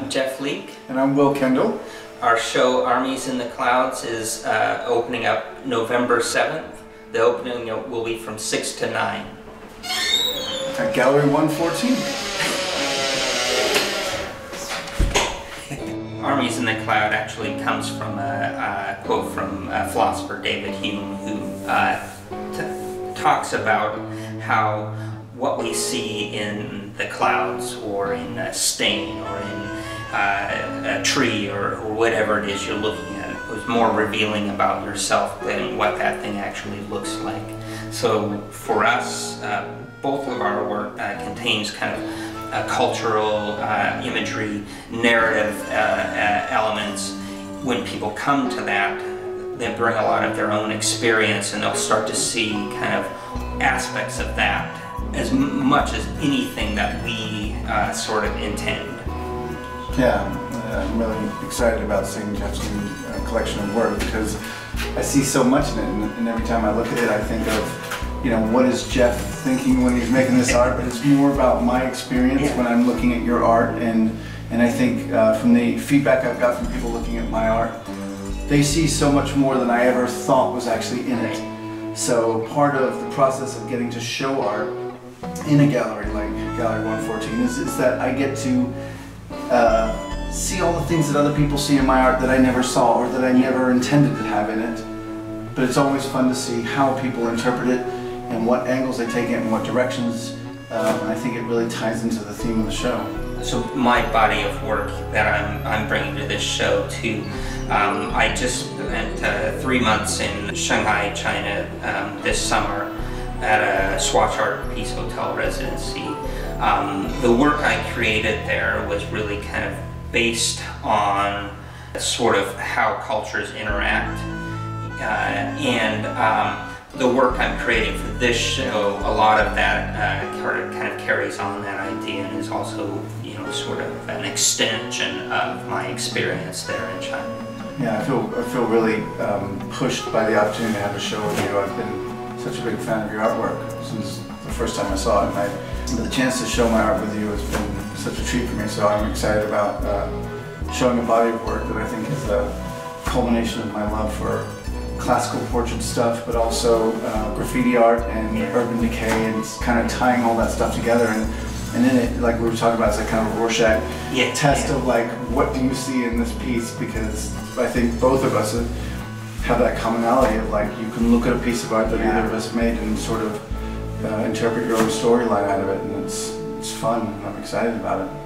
I'm Jeff Leake. And I'm Will Kendall. Our show, Armies in the Clouds, is opening up November 7th. The opening will be from 6 to 9. At Gallery 114. Armies in the Cloud actually comes from a quote from philosopher David Hume, who talks about how what we see in the clouds, or in a stain, or in a tree, or whatever it is you're looking at, it was more revealing about yourself than what that thing actually looks like. So for us, both of our work contains kind of a cultural imagery, narrative elements. When people come to that, they bring a lot of their own experience, and they'll start to see kind of aspects of that as much as anything that we sort of intend. Yeah, I'm really excited about seeing Jeff's new collection of work, because I see so much in it, and every time I look at it I think of, you know, what is Jeff thinking when he's making this art, but it's more about my experience when I'm looking at your art, and I think from the feedback I've got from people looking at my art, they see so much more than I ever thought was actually in it. So part of the process of getting to show art in a gallery like Gallery 114 is that I get to see all the things that other people see in my art that I never saw, or that I never intended to have in it. But it's always fun to see how people interpret it and what angles they take it and what directions. I think it really ties into the theme of the show. So my body of work that I'm bringing to this show too, I just spent 3 months in Shanghai, China this summer, at a Swatch Art Peace Hotel residency. The work I created there was really kind of based on sort of how cultures interact. The work I'm creating for this show, a lot of that kind of carries on that idea, and is also, you know, sort of an extension of my experience there in China. Yeah, I feel really pushed by the opportunity to have a show with you. I've been such a big fan of your artwork since the first time I saw it, and the chance to show my art with you has been such a treat for me, so I'm excited about showing a body of work that I think is a culmination of my love for classical portrait stuff, but also graffiti art and urban decay, and kind of tying all that stuff together. And in it, like we were talking about, it's a kind of Rorschach test of like, what do you see in this piece? Because I think both of us have that commonality of like, you can look at a piece of art that either of us made and sort of interpret your own storyline out of it, and it's fun, and I'm excited about it.